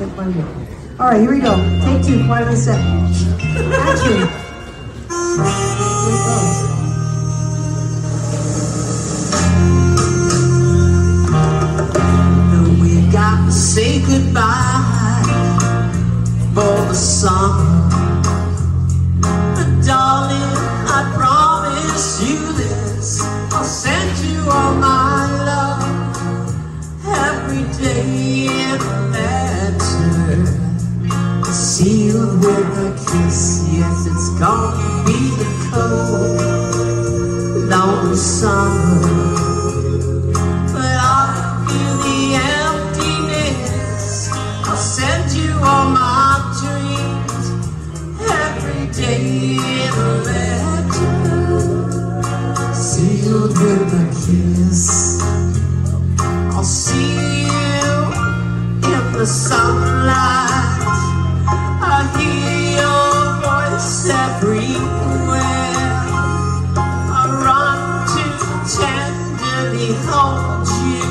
Take one more. All right, here we go. Take two, quiet on the set. Action. Say goodbye for the summer, but darling, I promise you this, I'll send you all my love every day and letter, sealed with a kiss. Yes, it's gonna be the cold, lonely summer. Sealed with a kiss, I'll see you in the sunlight. I hear your voice everywhere. I run to tenderly hold you,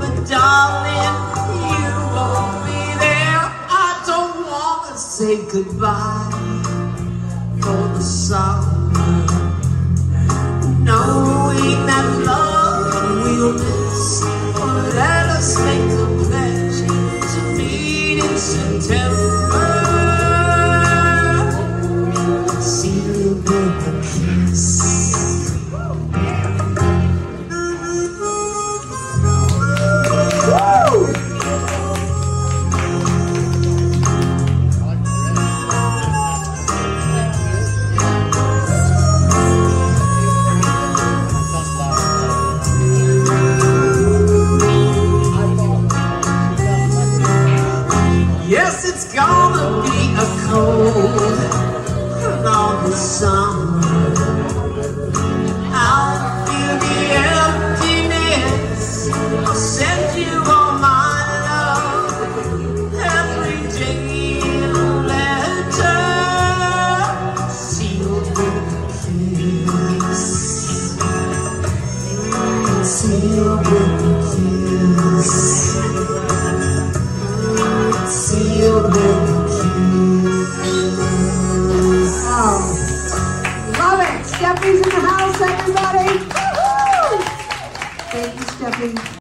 but darling, you won't be there. I don't want to say goodbye for the summer, knowing that love we'll miss. Oh, let us make a pledge to meet in September, seal with a kiss. Yes, it's gonna be a cold, long summer.